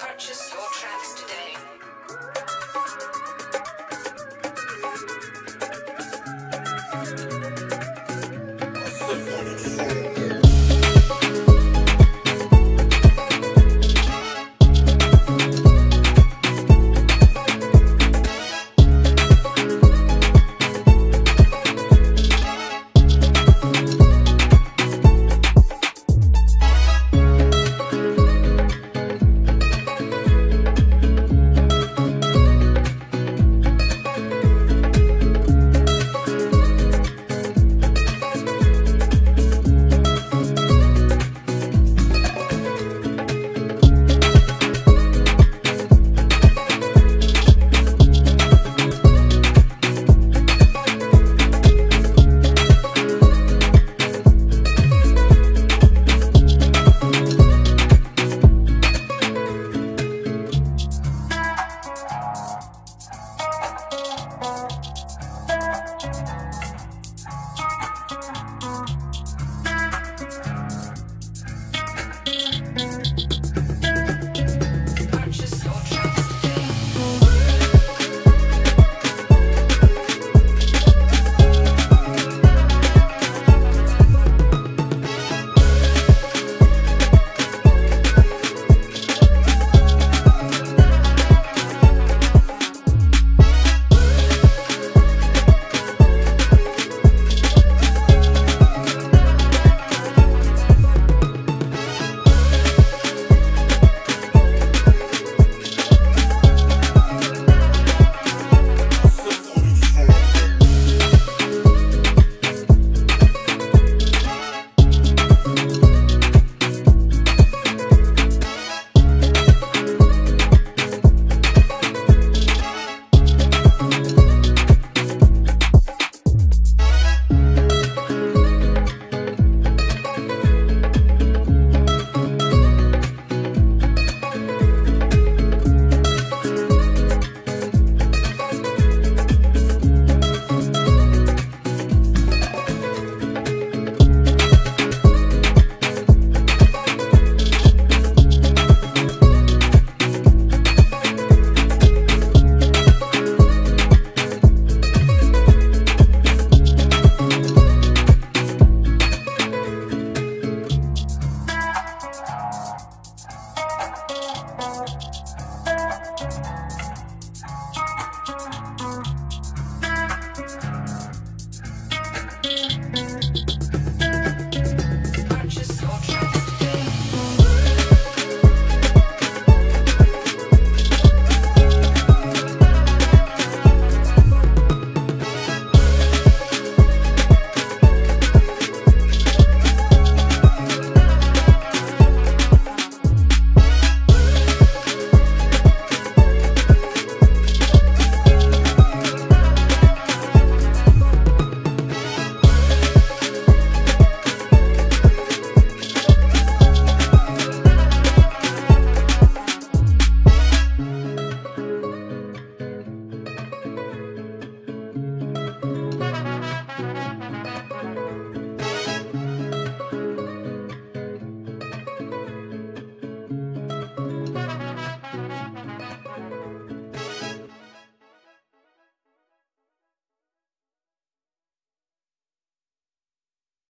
Purchase your tracks today.